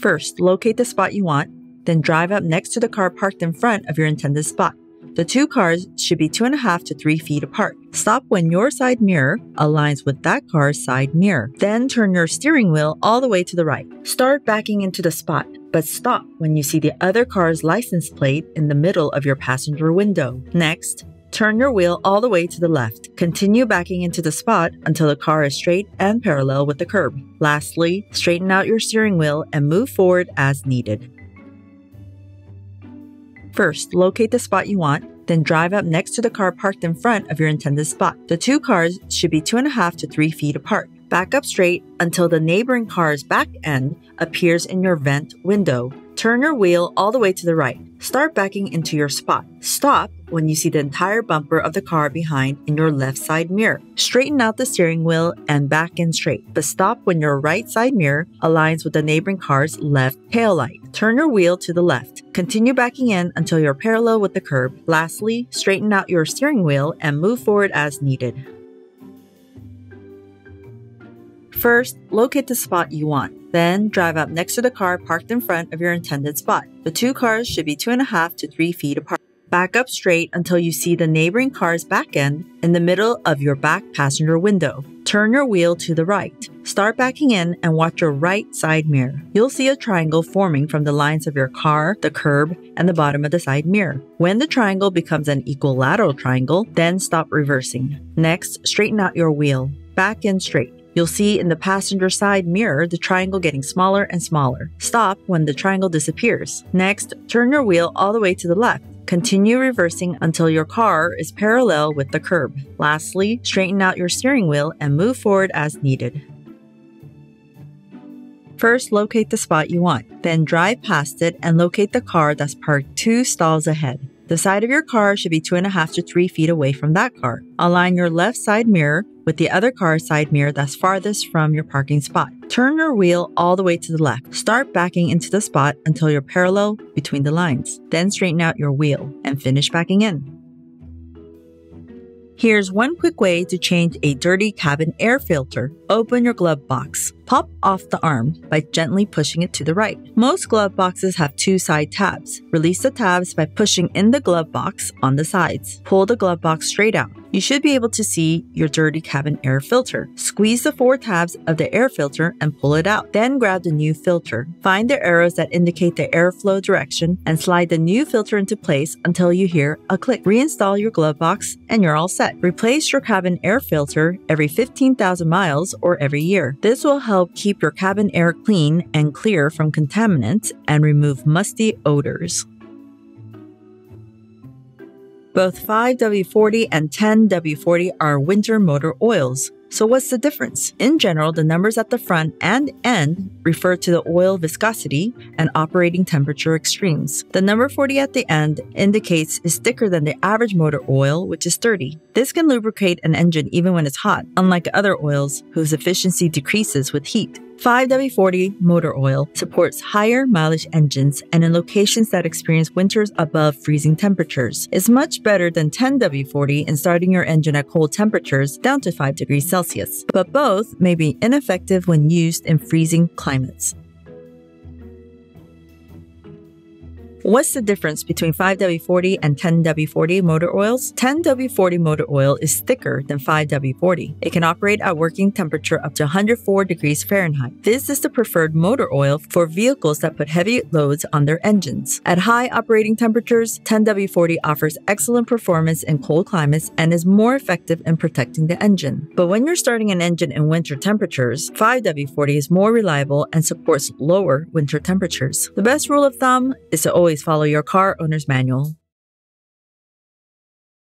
First, locate the spot you want, then drive up next to the car parked in front of your intended spot. The two cars should be 2.5 to 3 feet apart. Stop when your side mirror aligns with that car's side mirror. Then turn your steering wheel all the way to the right. Start backing into the spot, but stop when you see the other car's license plate in the middle of your passenger window. Next, turn your wheel all the way to the left. Continue backing into the spot until the car is straight and parallel with the curb. Lastly, straighten out your steering wheel and move forward as needed. First, locate the spot you want, then drive up next to the car parked in front of your intended spot. The two cars should be 2.5 to 3 feet apart. Back up straight until the neighboring car's back end appears in your vent window. Turn your wheel all the way to the right. Start backing into your spot. Stop when you see the entire bumper of the car behind in your left side mirror. Straighten out the steering wheel and back in straight, but stop when your right side mirror aligns with the neighboring car's left taillight. Turn your wheel to the left. Continue backing in until you're parallel with the curb. Lastly, straighten out your steering wheel and move forward as needed. First, locate the spot you want. Then, drive up next to the car parked in front of your intended spot. The two cars should be 2.5 to 3 feet apart. Back up straight until you see the neighboring car's back end in the middle of your back passenger window. Turn your wheel to the right. Start backing in and watch your right side mirror. You'll see a triangle forming from the lines of your car, the curb, and the bottom of the side mirror. When the triangle becomes an equilateral triangle, then stop reversing. Next, straighten out your wheel. Back in straight. You'll see in the passenger side mirror the triangle getting smaller and smaller. Stop when the triangle disappears. Next, turn your wheel all the way to the left. Continue reversing until your car is parallel with the curb. Lastly, straighten out your steering wheel and move forward as needed. First, locate the spot you want. Then drive past it and locate the car that's parked 2 stalls ahead. The side of your car should be 2.5 to 3 feet away from that car. Align your left side mirror with the other car's side mirror that's farthest from your parking spot. Turn your wheel all the way to the left. Start backing into the spot until you're parallel between the lines. Then straighten out your wheel and finish backing in. Here's one quick way to change a dirty cabin air filter. Open your glove box. Pop off the arm by gently pushing it to the right. Most glove boxes have 2 side tabs. Release the tabs by pushing in the glove box on the sides. Pull the glove box straight out. You should be able to see your dirty cabin air filter. Squeeze the 4 tabs of the air filter and pull it out. Then grab the new filter. Find the arrows that indicate the airflow direction and slide the new filter into place until you hear a click. Reinstall your glove box and you're all set. Replace your cabin air filter every 15,000 miles or every year. This will help keep your cabin air clean and clear from contaminants and remove musty odors. Both 5W40 and 10W40 are winter motor oils. So what's the difference? In general, the numbers at the front and end refer to the oil viscosity and operating temperature extremes. The number 40 at the end indicates it's thicker than the average motor oil, which is 30. This can lubricate an engine even when it's hot, unlike other oils whose efficiency decreases with heat. 5W40 motor oil supports higher mileage engines and in locations that experience winters above freezing temperatures. It's much better than 10W40 in starting your engine at cold temperatures down to 5 degrees Celsius, but both may be ineffective when used in freezing climates. What's the difference between 5W40 and 10W40 motor oils? 10W40 motor oil is thicker than 5W40. It can operate at working temperature up to 104 degrees Fahrenheit. This is the preferred motor oil for vehicles that put heavy loads on their engines. At high operating temperatures, 10W40 offers excellent performance in cold climates and is more effective in protecting the engine. But when you're starting an engine in winter temperatures, 5W40 is more reliable and supports lower winter temperatures. The best rule of thumb is to always follow your car owner's manual.